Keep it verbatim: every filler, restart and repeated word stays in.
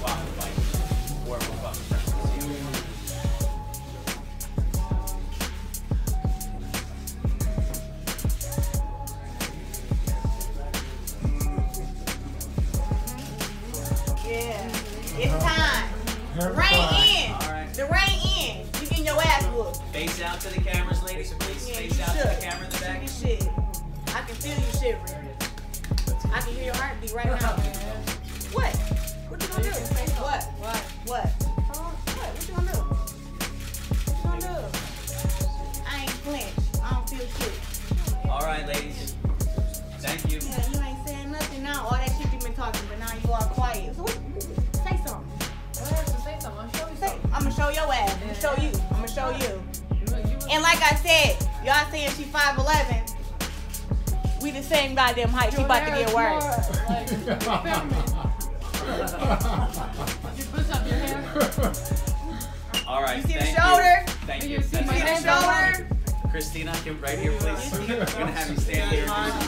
spot of like horrible fucking friends. Yeah, it's time. Rain in. All right. The rain in. You getting your ass whooped. Face out to the cameras, ladies, please. Yeah, face out should. to the camera in the back. Shit. I can feel you shivering. I can hear your heartbeat right now. What? What you gonna do? What? What? What? What? What you gonna do? What you gonna do? I ain't flinched. I don't feel shit. All right, ladies. Thank you. Yeah, you ain't saying nothing now. All that shit you been talking, but now you all quiet. So what? Say something. Say something. I'm gonna show you something. I'm gonna show your ass. I'm gonna show you. I'm gonna show you. And like I said, y'all saying she five eleven. We the same goddamn height. She about to get worse. More, like, you push up your hair. All right. You see thank the shoulder? You. Thank you. You see, you see the shoulder? Christina, get right here, please. We're going to have you stand here.